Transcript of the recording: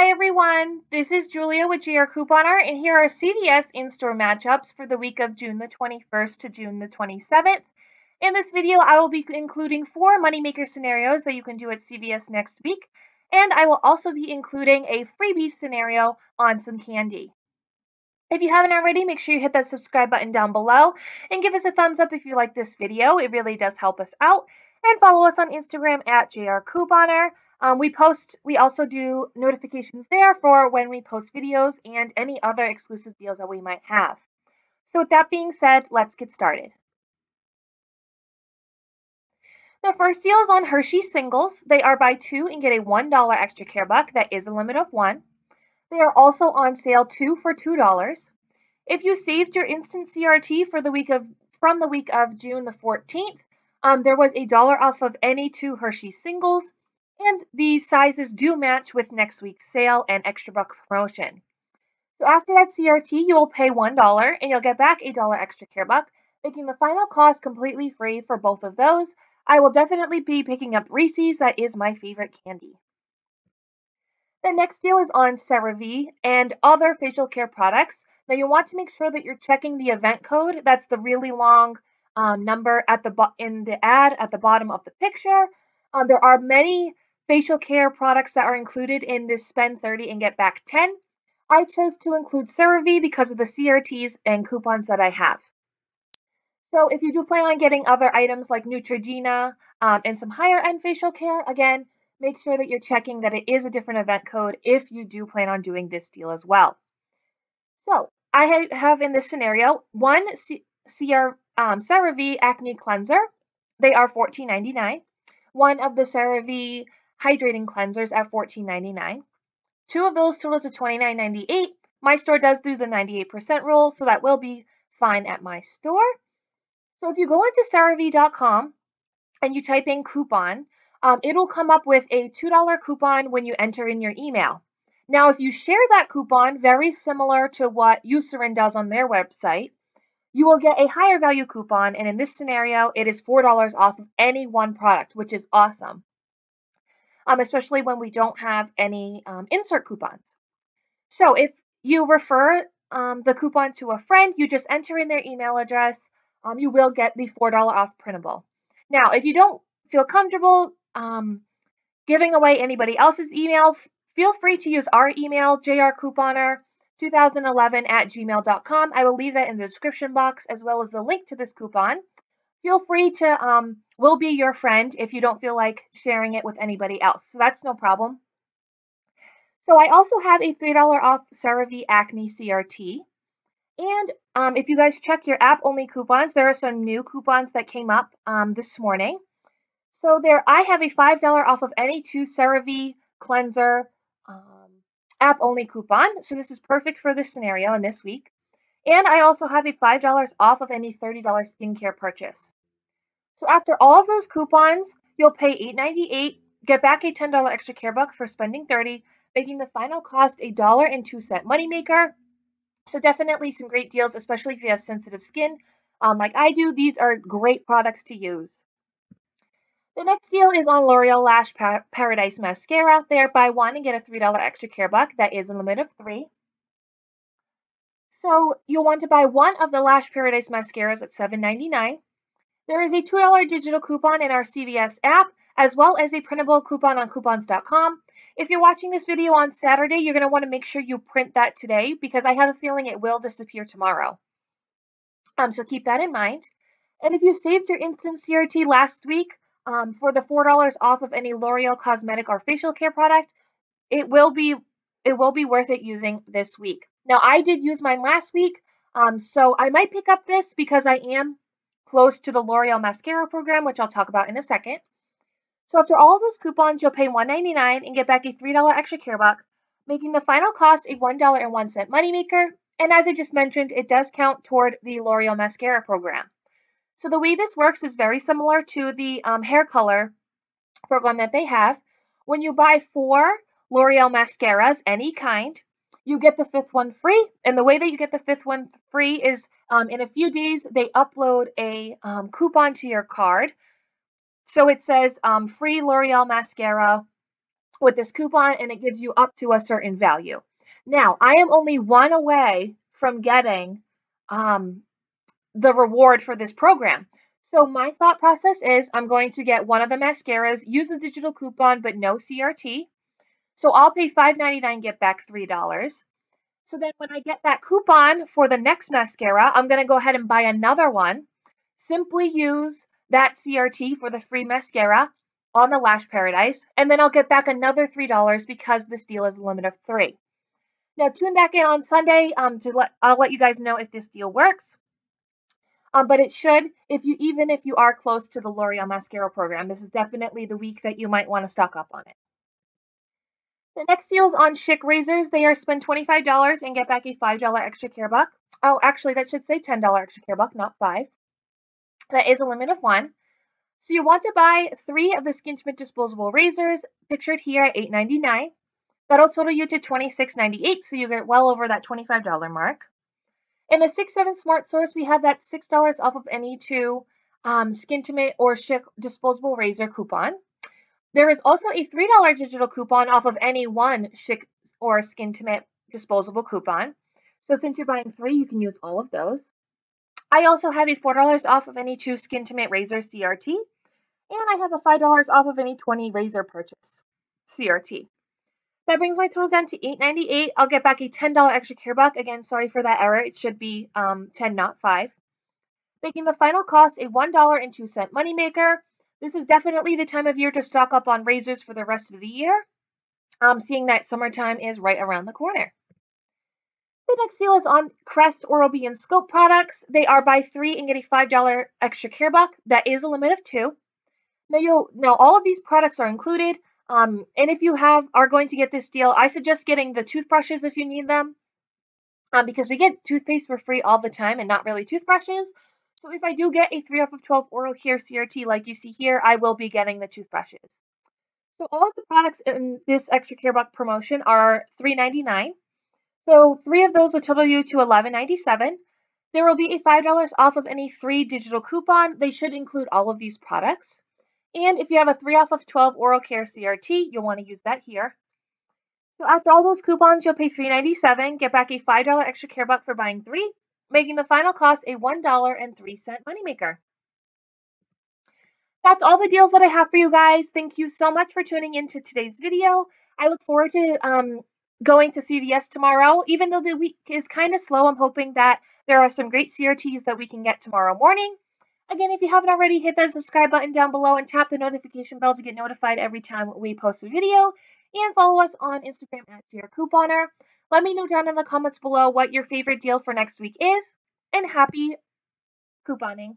Hi everyone, this is Julia with JR Couponer, and here are CVS in-store matchups for the week of June the 21st to June the 27th. In this video, I will be including 4 moneymaker scenarios that you can do at CVS next week, and I will also be including a freebie scenario on some candy. If you haven't already, make sure you hit that subscribe button down below and give us a thumbs up if you like this video. It really does help us out. And follow us on Instagram at JR Couponer. We also do notifications there for when we post videos and any other exclusive deals that we might have. So with that being said, let's get started. The first deal is on Hershey singles. They are buy 2 and get a $1 extra care buck. That is a limit of 1. They are also on sale 2 for $2. If you saved your instant CRT for the week of June the 14th, there was a $1 off of any 2 Hershey singles, and the sizes do match with next week's sale and extra buck promotion. So after that CRT, you will pay $1 and you'll get back a $1 extra care buck, making the final cost completely free for both of those. I will definitely be picking up Reese's. That is my favorite candy. The next deal is on CeraVe and other facial care products. Now you want to make sure that you're checking the event code. That's the really long number at in the ad at the bottom of the picture. There are many facial care products that are included in this spend 30 and get back 10. I chose to include CeraVe because of the CRTs and coupons that I have. So if you do plan on getting other items like Neutrogena and some higher end facial care, again, make sure that you're checking that it is a different event code if you do plan on doing this deal as well. So I have in this scenario one CeraVe Acne Cleanser. They are $14.99. One of the CeraVe Hydrating Cleansers at $14.99. 2 of those total to $29.98. My store does do the 98% rule, so that will be fine at my store. So if you go into CeraVe.com and you type in coupon, it'll come up with a $2 coupon when you enter in your email. Now, if you share that coupon, very similar to what Eucerin does on their website, you will get a higher value coupon, and in this scenario, it is $4 off of any one product, which is awesome, especially when we don't have any insert coupons. So if you refer the coupon to a friend, you just enter in their email address, you will get the $4 off printable. Now, if you don't feel comfortable giving away anybody else's email, feel free to use our email, jrcouponer2011@gmail.com. I will leave that in the description box as well as the link to this coupon. Feel free to, we'll be your friend if you don't feel like sharing it with anybody else. So that's no problem. So I also have a $3 off CeraVe Acne CRT. And if you guys check your app only coupons, there are some new coupons that came up this morning. So there I have a $5 off of any 2 CeraVe cleanser app only coupon. So this is perfect for this scenario and this week. And I also have a $5 off of any $30 skincare purchase. So after all of those coupons, you'll pay $8.98, get back a $10 extra care buck for spending $30, making the final cost a $1.02 moneymaker. So definitely some great deals, especially if you have sensitive skin like I do. These are great products to use. The next deal is on L'Oreal Lash Paradise Mascara. They are buy 1 and get a $3 extra care buck. That is a limit of 3. So you'll want to buy 1 of the Lash Paradise Mascaras at $7.99. There is a $2 digital coupon in our CVS app, as well as a printable coupon on coupons.com. If you're watching this video on Saturday, you're going to want to make sure you print that today because I have a feeling it will disappear tomorrow. So keep that in mind. And if you saved your instant CRT last week, for the $4 off of any L'Oreal cosmetic or facial care product, it will be worth it using this week. Now, I did use mine last week, so I might pick up this because I am close to the L'Oreal mascara program, which I'll talk about in a second. So after all those coupons, you'll pay $1.99 and get back a $3 extra care buck, making the final cost a $1.01 moneymaker. And as I just mentioned, it does count toward the L'Oreal mascara program. So the way this works is very similar to the hair color program that they have. When you buy 4 L'Oreal mascaras, any kind, you get the 5th one free. And the way that you get the 5th one free is in a few days, they upload a coupon to your card. So it says free L'Oreal mascara with this coupon, and it gives you up to a certain value. Now, I am only one away from getting the reward for this program. So my thought process is I'm going to get one of the mascaras, use the digital coupon, but no CRT. So I'll pay $5.99, get back $3. So then when I get that coupon for the next mascara, I'm going to go ahead and buy another one. Simply use that CRT for the free mascara on the Lash Paradise, and then I'll get back another $3 because this deal is a limit of 3. Now tune back in on Sunday I'll let you guys know if this deal works. But it should, even if you are close to the L'Oreal mascara program. This is definitely the week that you might want to stock up on it. The next deal is on Schick razors. They are spend $25 and get back a $5 extra care buck. Oh, actually, that should say $10 extra care buck, not 5. That is a limit of 1. So you want to buy 3 of the Skintimate disposable razors, pictured here at $8.99. That'll total you to $26.98, so you get well over that $25 mark. In the 6-7 SmartSource, we have that $6 off of any 2 Skintimate or Schick disposable razor coupon. There is also a $3 digital coupon off of any 1 Schick or Skintimate disposable coupon. So since you're buying 3, you can use all of those. I also have a $4 off of any 2 Skintimate razor CRT, and I have a $5 off of any 20 razor purchase CRT. That brings my total down to $8.98. I'll get back a $10 extra care buck. Again, sorry for that error. It should be 10, not 5. Making the final cost a $1.02 moneymaker. This is definitely the time of year to stock up on razors for the rest of the year, seeing that summertime is right around the corner. The next deal is on Crest, Oral-B, and Scope products. They are buy 3 and get a $5 extra care buck. That is a limit of 2. Now all of these products are included. And if you are going to get this deal, I suggest getting the toothbrushes if you need them, because we get toothpaste for free all the time and not really toothbrushes. So if I do get a 3 off of 12 oral care CRT like you see here, I will be getting the toothbrushes. So all of the products in this extra care buck promotion are $3.99. So 3 of those will total you to $11.97. There will be a $5 off of any 3 digital coupon. They should include all of these products. And if you have a 3 off of 12 oral care CRT, you'll want to use that here. So after all those coupons, you'll pay $3.97, get back a $5 extra care buck for buying 3, making the final cost a $1.03 moneymaker. That's all the deals that I have for you guys. Thank you so much for tuning into today's video. I look forward to going to CVS tomorrow. Even though the week is kind of slow, I'm hoping that there are some great CRTs that we can get tomorrow morning. Again, if you haven't already, hit that subscribe button down below and tap the notification bell to get notified every time we post a video. And follow us on Instagram at JR Couponer. Let me know down in the comments below what your favorite deal for next week is. And happy couponing.